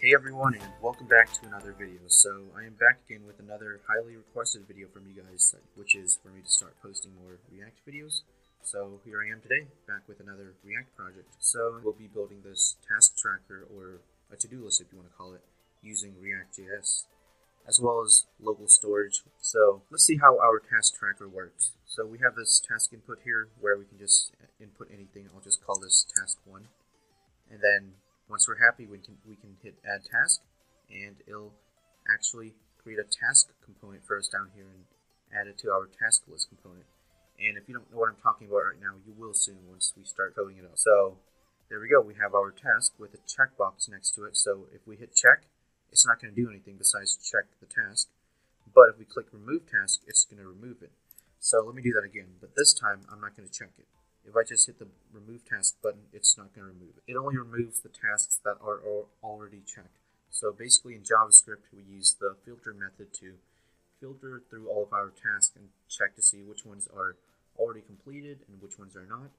Hey everyone, and welcome back to another video. So I am back again with another highly requested video from you guys, which is for me to start posting more React videos. So here I am today, back with another React project. So we'll be building this task tracker, or a to-do list if you want to call it, using React.js, as well as local storage. So let's see how our task tracker works. So we have this task input here where we can just input anything. I'll just call this task 1, and then once we're happy, we can hit add task, and it'll actually create a task component for us down here and add it to our task list component. And if you don't know what I'm talking about right now, you will soon once we start coding it up. So there we go. We have our task with a checkbox next to it. So if we hit check, it's not going to do anything besides check the task. But if we click remove task, it's going to remove it. So let me do that again, but this time I'm not going to check it. If I just hit the remove task button, it's not going to remove it. It only removes the tasks that are already checked. So basically in JavaScript, we use the filter method to filter through all of our tasks and check to see which ones are already completed and which ones are not.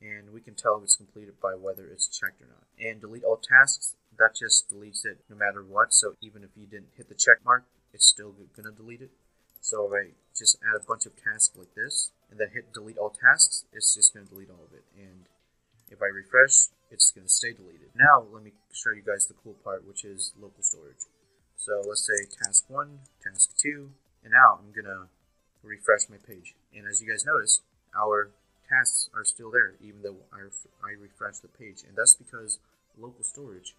And we can tell if it's completed by whether it's checked or not. And delete all tasks, that just deletes it no matter what. So even if you didn't hit the check mark, it's still going to delete it. So if I just add a bunch of tasks like this, and then hit delete all tasks, it's just going to delete all of it. And if I refresh, it's going to stay deleted. Now let me show you guys the cool part, which is local storage. So let's say task 1, task 2, and now I'm going to refresh my page. And as you guys notice, our tasks are still there, even though I refresh the page. And that's because local storage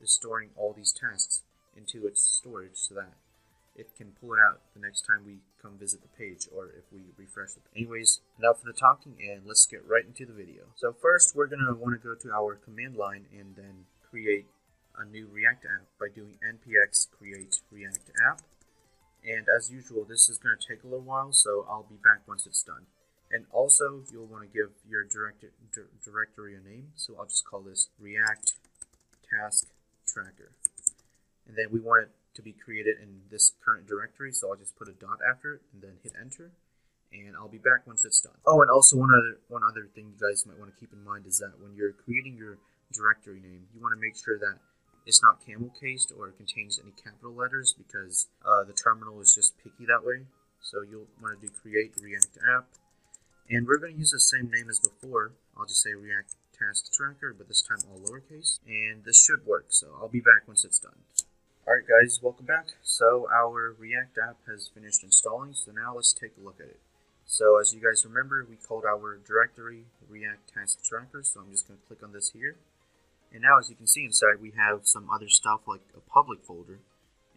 is storing all these tasks into its storage so that it can pull it out the next time we come visit the page, or if we refresh it. Anyways, enough of the talking, and let's get right into the video. So first, we're going to want to go to our command line and then create a new React app by doing npx create react app. And as usual, this is going to take a little while, so I'll be back once it's done. And also, you'll want to give your directory a name, so I'll just call this React Task Tracker. And then we want it to be created in this current directory, so I'll just put a dot after it and then hit enter, and I'll be back once it's done. Oh, and also one other thing you guys might want to keep in mind is that when you're creating your directory name, you want to make sure that it's not camel cased or contains any capital letters, because the terminal is just picky that way. So you'll want to do create react app, and we're going to use the same name as before. I'll just say react task tracker, but this time all lowercase, and this should work. So I'll be back once it's done. Alright guys, welcome back. So our React app has finished installing, so now let's take a look at it. So as you guys remember, we called our directory React Task Tracker, so I'm just going to click on this here. And now as you can see inside, we have some other stuff like a public folder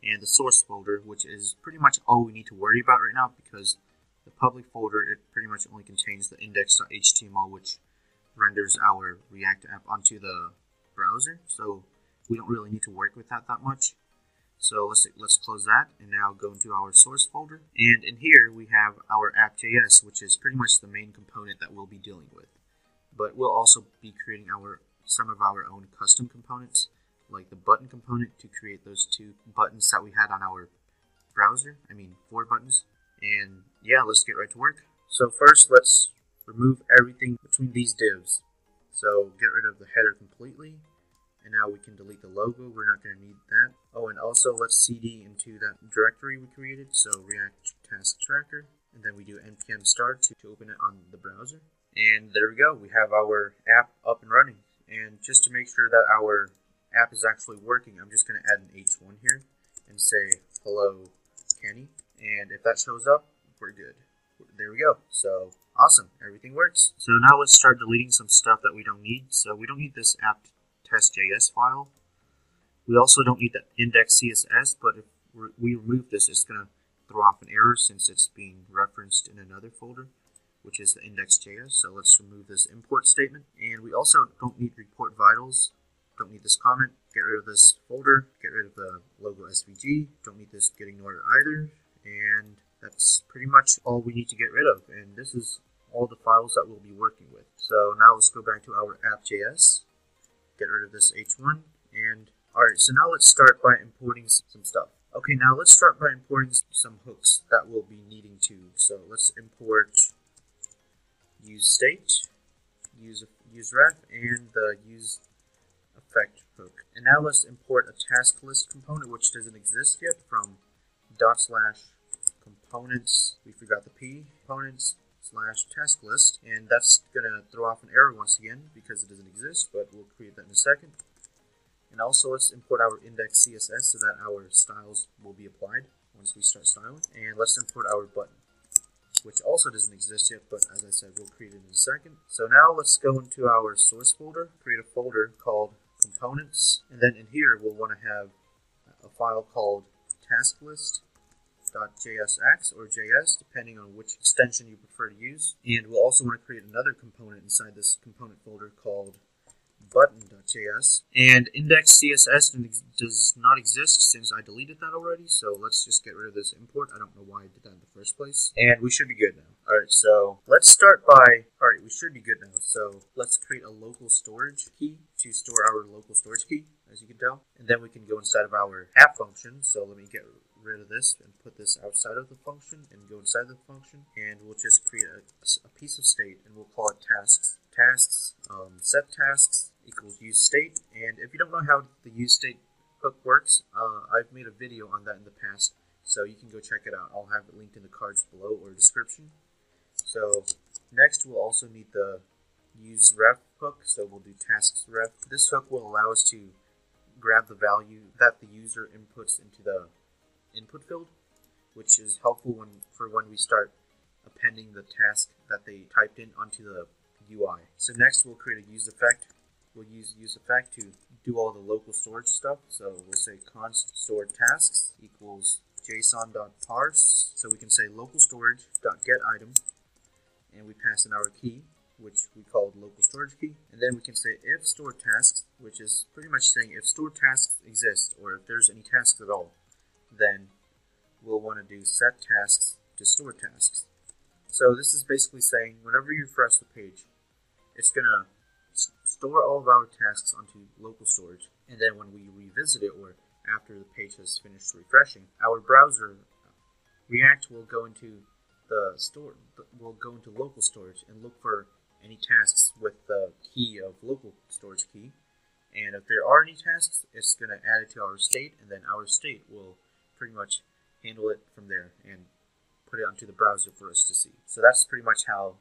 and the source folder, which is pretty much all we need to worry about right now, because the public folder, it pretty much only contains the index.html, which renders our React app onto the browser, so we don't really need to work with that much. So let's close that and now go into our source folder. And in here we have our app.js, which is pretty much the main component that we'll be dealing with. But we'll also be creating some of our own custom components, like the button component, to create those 2 buttons that we had on our browser. I mean 4 buttons. And yeah, let's get right to work. So first, let's remove everything between these divs. So get rid of the header completely. And now we can delete the logo, we're not going to need that. Oh, and also let's cd into that directory we created, so React Task Tracker, and then we do npm start to open it on the browser. And there we go, we have our app up and running. And just to make sure that our app is actually working, I'm just going to add an h1 here and say hello Kenny, and if that shows up, we're good. There we go. So awesome, everything works. So now let's start deleting some stuff that we don't need. So we don't need this app test.js file. We also don't need the index.css, but if we remove this, it's going to throw off an error since it's being referenced in another folder, which is the index.js. So let's remove this import statement. And we also don't need report vitals. Don't need this comment. Get rid of this folder. Get rid of the logo SVG. Don't need this get ignored either. And that's pretty much all we need to get rid of. And this is all the files that we'll be working with. So now let's go back to our app.js. Get rid of this h1, and alright, so now let's start by importing some stuff. Okay, now let's start by importing some hooks that we'll be needing to. So let's import useState, useRef, and the useEffect useEffect hook. And now let's import a task list component, which doesn't exist yet, from ./components. We forgot the P, components/task list, and that's gonna throw off an error once again because it doesn't exist, but we'll create that in a second. And also let's import our index CSS so that our styles will be applied once we start styling. And let's import our button, which also doesn't exist yet, but as I said, we'll create it in a second. So now let's go into our source folder, create a folder called components, and then in here we'll want to have a file called tasklist.jsx or JS, depending on which extension you prefer to use. And we'll also want to create another component inside this component folder called button.js. And index CSS does not exist since I deleted that already, so let's just get rid of this import. I don't know why I did that in the first place. And we should be good now. Alright, so let's start by... Alright, we should be good now. So let's create a local storage key to store our local storage key, as you can tell. And then we can go inside of our app function. So let me get rid of this and put this outside of the function and go inside the function. And we'll just create a piece of state, and we'll call it tasks. Set tasks equals use state. And if you don't know how the use state hook works, I've made a video on that in the past, so you can go check it out. I'll have it linked in the cards below or description. So next we'll also need the useRef hook, so we'll do tasks ref. This hook will allow us to grab the value that the user inputs into the input field, which is helpful for when we start appending the task that they typed in onto the UI. So next we'll create a useEffect. We'll use useEffect to do all the local storage stuff. So we'll say const store tasks equals JSON.parse. So we can say local storage.getItem, and we pass in our key, which we called local storage key. And then we can say if store tasks, which is pretty much saying if store tasks exist, or if there's any tasks at all, then we'll want to do set tasks to store tasks. So this is basically saying whenever you refresh the page, it's going to store all of our tasks onto local storage, and then when we revisit it or after the page has finished refreshing, our browser React will go into the store, will go into local storage and look for any tasks with the key of local storage key, and if there are any tasks, it's going to add it to our state, and then our state will pretty much handle it from there and put it onto the browser for us to see. So that's pretty much how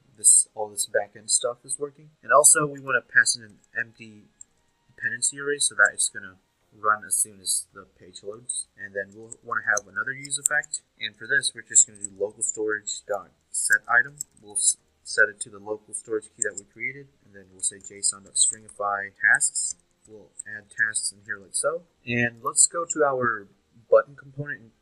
all this backend stuff is working. And also we want to pass in an empty dependency array so that it's going to run as soon as the page loads. And then we'll want to have another use effect. And for this, we're just going to do local storage.setItem. We'll set it to the local storage key that we created. And then we'll say JSON.stringify tasks. We'll add tasks in here like so. And let's go to our button component and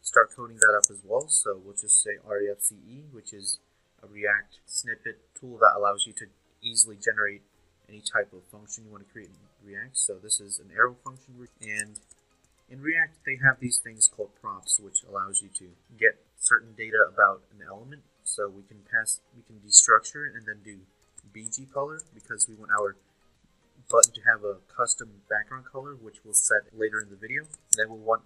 start coding that up as well. So we'll just say rfce, which is a React snippet tool that allows you to easily generate any type of function you want to create in React. So this is an arrow function, and in React they have these things called props, which allows you to get certain data about an element. So we can destructure it and then do bg color, because we want our button to have a custom background color, which we'll set later in the video. Then we'll want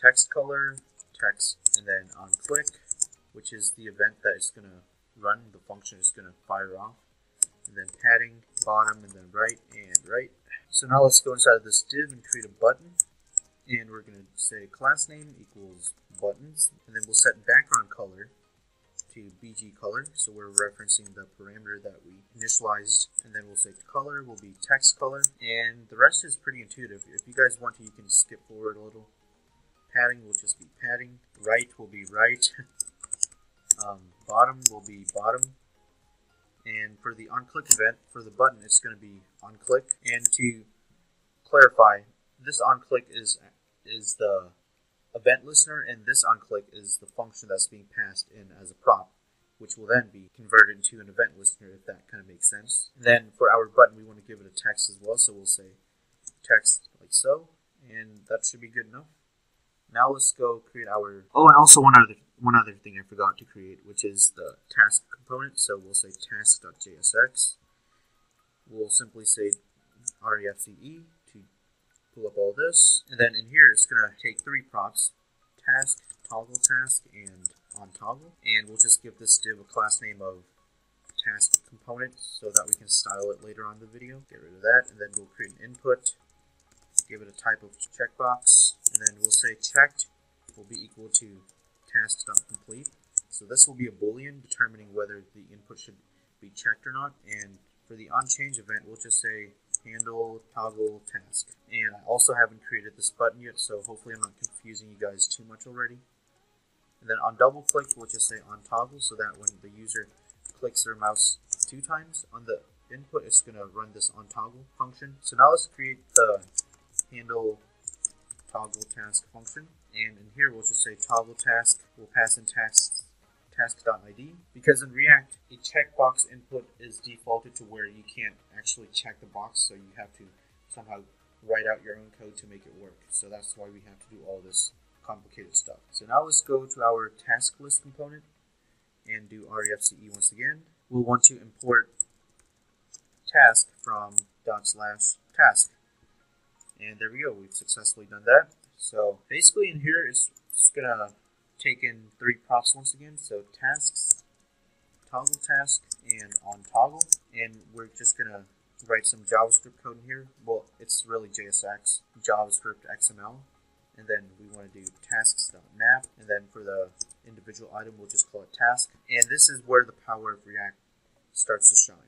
text color, text, and then on click, which is the event that it's going to run, the function is going to fire off, and then padding, bottom, and then right, and right. So now let's go inside of this div and create a button, and we're going to say class name equals buttons, and then we'll set background color to bg color, so we're referencing the parameter that we initialized, and then we'll say color will be text color, and the rest is pretty intuitive. If you guys want to, you can skip forward a little. Padding will just be padding, right will be right, bottom will be bottom, and for the onClick event, for the button, it's going to be onClick. And to clarify, this onClick is the event listener, and this onClick is the function that's being passed in as a prop, which will then be converted into an event listener, if that kind of makes sense. And then for our button, we want to give it a text as well, so we'll say text like so, and that should be good enough. Now let's go create our... Oh, and also one other thing I forgot to create, which is the task component. So we'll say task.jsx. We'll simply say refce to pull up all this. And then in here, it's going to take three props, task, toggle task, and on toggle. And we'll just give this div a class name of task component so that we can style it later on in the video. Get rid of that, and then we'll create an input give it a type of checkbox, and then we'll say checked will be equal to task.complete. So this will be a boolean determining whether the input should be checked or not. And for the unchanged event, we'll just say handle toggle task. And I also haven't created this button yet, so hopefully I'm not confusing you guys too much already. And then on double click, we'll just say on toggle, so that when the user clicks their mouse 2 times on the input, it's going to run this on toggle function. So now let's create the handle toggle task function, and in here we'll just say toggle task. We'll pass in task.id, because in React a checkbox input is defaulted to where you can't actually check the box, so you have to somehow write out your own code to make it work. So that's why we have to do all this complicated stuff. So now let's go to our task list component and do rfce once again. We'll want to import task from /task, and there we go, we've successfully done that. So basically in here it's gonna take in 3 props once again, so tasks, toggle task, and on toggle, and we're just gonna write some JavaScript code in here. Well, it's really JSX, JavaScript XML, and then we want to do tasks.map, and then for the individual item we'll just call it task. And this is where the power of React starts to shine.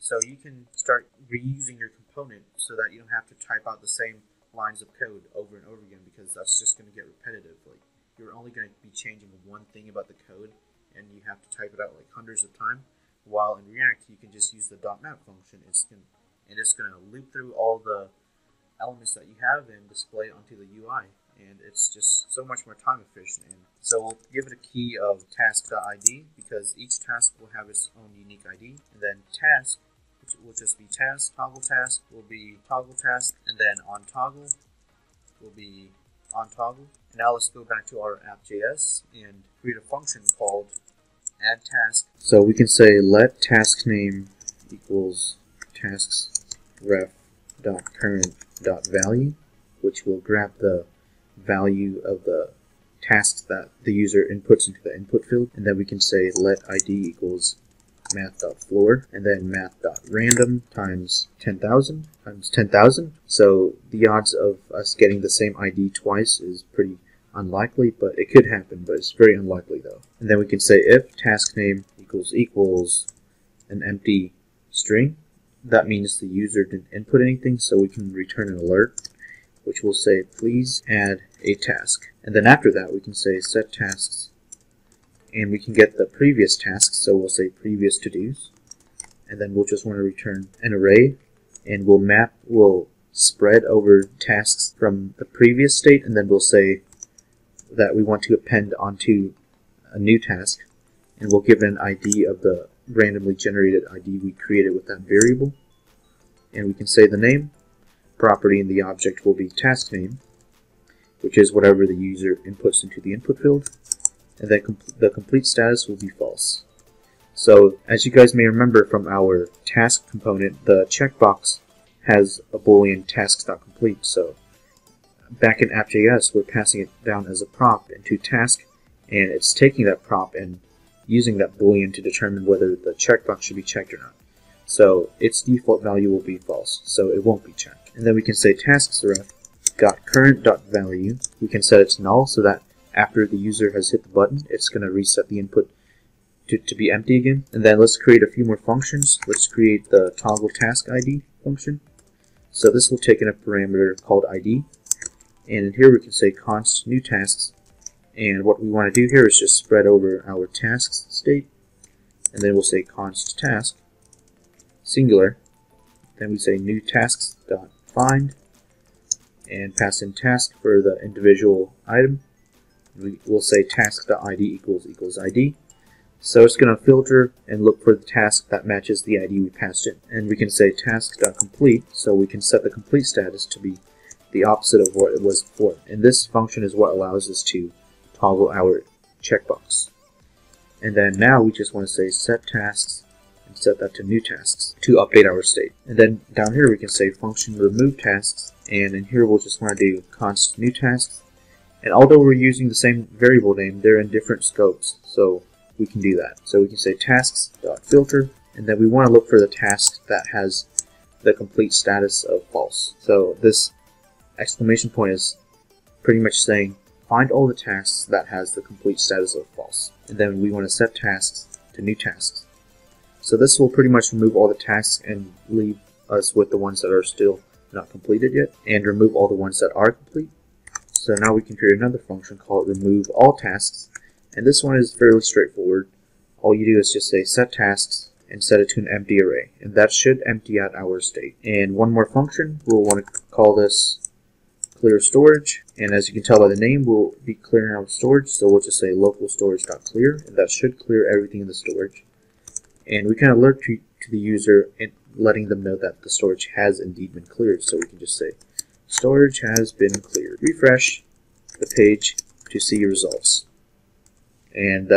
So you can start reusing your component so that you don't have to type out the same lines of code over and over again, because that's just going to get repetitive. Like, you're only going to be changing one thing about the code and you have to type it out like hundreds of times, while in React you can just use the .map function. It's going to loop through all the elements that you have and display it onto the UI, and it's just so much more time efficient. And so we'll give it a key of task.id, because each task will have its own unique ID, and then task will just be task, toggle task will be toggle task, and then on toggle will be on toggle. And now let's go back to our app.js and create a function called add task. So we can say let task name equals tasks ref dot current dot value, which will grab the value of the tasks that the user inputs into the input field. And then we can say let id equals Math.floor, and then Math.random times 10,000 times 10,000. So the odds of us getting the same ID twice is pretty unlikely, but it could happen, but it's very unlikely though. And then we can say if task name equals an empty string, that means the user didn't input anything, so we can return an alert, which will say please add a task. And then after that we can say set tasks, and we can get the previous tasks, so we'll say previous to-dos, and then we'll just want to return an array, and we'll spread over tasks from the previous state, and then we'll say that we want to append onto a new task, and we'll give it an ID of the randomly generated ID we created with that variable, and we can say the name, property, and the object will be task name, which is whatever the user inputs into the input field. And then the complete status will be false. So as you guys may remember from our task component, the checkbox has a boolean task.complete. So back in app.js, we're passing it down as a prop into task, and it's taking that prop and using that boolean to determine whether the checkbox should be checked or not. So its default value will be false, so it won't be checked. And then we can say tasks.current.value. We can set it to null, so that after the user has hit the button, it's going to reset the input to be empty again. And then let's create a few more functions. Let's create the toggle task ID function. So this will take in a parameter called ID. And in here we can say const new tasks. And what we want to do here is just spread over our tasks state. And then we'll say const task, singular. Then we say new tasks dot find, and pass in task for the individual item. We'll say task.id equals ID. So it's going to filter and look for the task that matches the ID we passed in. And we can say task.complete, so we can set the complete status to be the opposite of what it was before. And this function is what allows us to toggle our checkbox. And then now we just want to say set tasks and set that to new tasks to update our state. And then down here we can say function remove tasks. And in here we'll just want to do const new tasks. And although we're using the same variable name, they're in different scopes, so we can do that. So we can say tasks.filter, and then we want to look for the task that has the complete status of false. So this Exclamation point is pretty much saying find all the tasks that has the complete status of false. And then we want to set tasks to new tasks. So this will pretty much remove all the tasks and leave us with the ones that are still not completed yet, and remove all the ones that are complete. So now we can create another function, call it remove all tasks. And this one is fairly straightforward. All you do is just say set tasks and set it to an empty array, and that should empty out our state. And one more function, we'll want to call this clear storage, and as you can tell by the name, we'll be clearing our storage, so we'll just say localStorage.clear, and that should clear everything in the storage. And we can alert to the user and letting them know that the storage has indeed been cleared, so we can just say storage has been cleared. Refresh the page to see results, and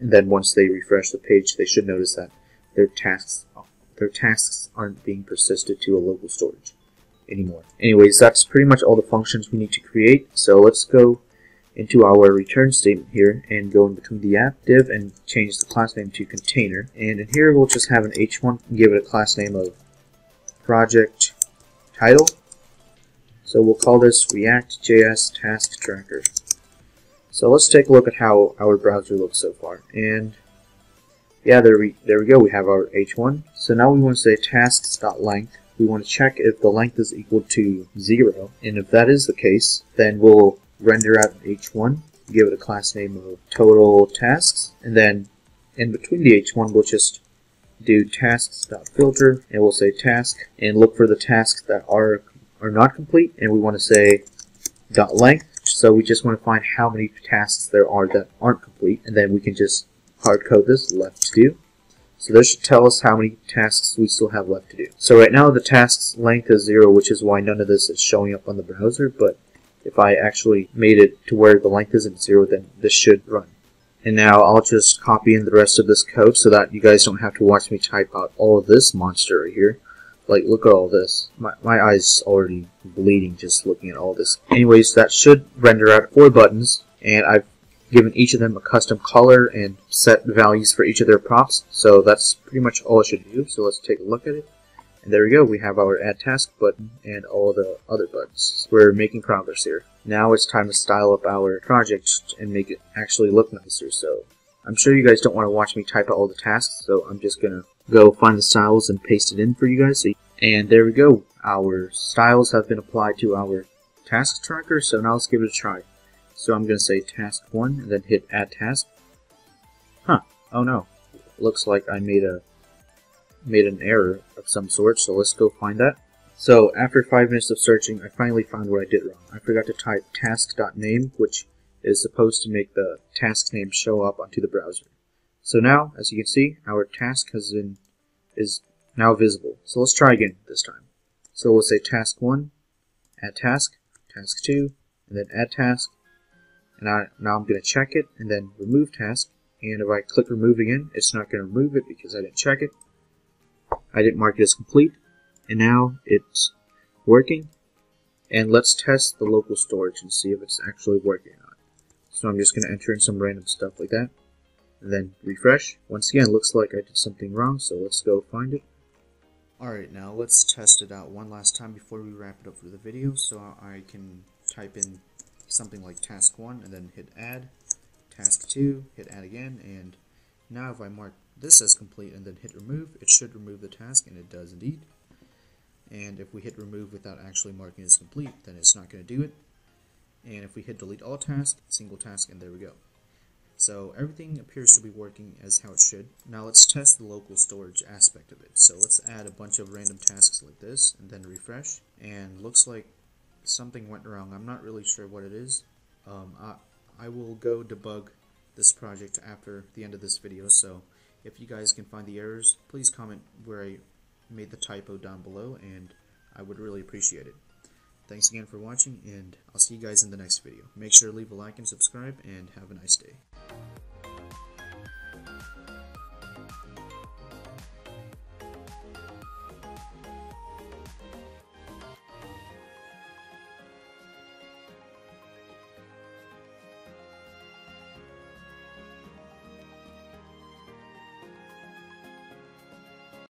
then once they refresh the page, they should notice that their tasks aren't being persisted to a local storage anymore. Anyways, that's pretty much all the functions we need to create. So let's go into our return statement here and go in between the app div and change the class name to container. And in here we'll just have an h1 and give it a class name of project title. So we'll call this React.js task tracker. So let's take a look at how our browser looks so far. And yeah, there we go. We have our h1. So now we want to say tasks.length. We want to check if the length is equal to 0, and if that is the case, then we'll render out an h1, give it a class name of total tasks, and then in between the h1 we'll just do tasks.filter, and we'll say task, and look for the tasks that are not complete, and we want to say .length, so we just want to find how many tasks there are that aren't complete, and then we can just hard code this left to do. So this should tell us how many tasks we still have left to do. So right now the tasks length is 0, which is why none of this is showing up on the browser, but if I actually made it to where the length isn't 0, then this should run. And now I'll just copy in the rest of this code so that you guys don't have to watch me type out all of this monster right here. Like, look at all this. My eyes already bleeding just looking at all this. Anyways, that should render out 4 buttons, and I've given each of them a custom color and set values for each of their props. So that's pretty much all it should do. So let's take a look at it. And there we go. We have our add task button and all the other buttons. We're making progress here. Now it's time to style up our project and make it actually look nicer. So I'm sure you guys don't want to watch me type out all the tasks. So I'm just going to go find the styles and paste it in for you guys. And there we go. Our styles have been applied to our task tracker. So now let's give it a try. So I'm going to say task 1 and then hit add task. Huh. Oh no. Looks like I made an error of some sort, so let's go find that. So after 5 minutes of searching, I finally found what I did wrong. I forgot to type task.name, which is supposed to make the task name show up onto the browser. So now, as you can see, our task is now visible. So let's try again this time. So we'll say task 1, add task, task 2, and then add task. And now I'm going to check it and then remove task. And if I click remove again, it's not going to remove it because I didn't check it. I didn't mark it as complete. And now it's working. And let's test the local storage and see if it's actually working or not. So I'm just going to enter in some random stuff like that. And then refresh. Once again, it looks like I did something wrong, so let's go find it. Alright, now let's test it out one last time before we wrap it up for the video. So I can type in something like task 1 and then hit add, task 2, hit add again, and now if I mark this as complete and then hit remove, it should remove the task, and it does indeed. And if we hit remove without actually marking it as complete, then it's not going to do it. And if we hit delete all tasks, single task, and there we go. So everything appears to be working as how it should. Now let's test the local storage aspect of it. So let's add a bunch of random tasks like this and then refresh, and looks like something went wrong. I'm not really sure what it is. I will go debug this project after the end of this video, so if you guys can find the errors, please comment where I made the typo down below, and I would really appreciate it. Thanks again for watching, and I'll see you guys in the next video. Make sure to leave a like and subscribe, and have a nice day.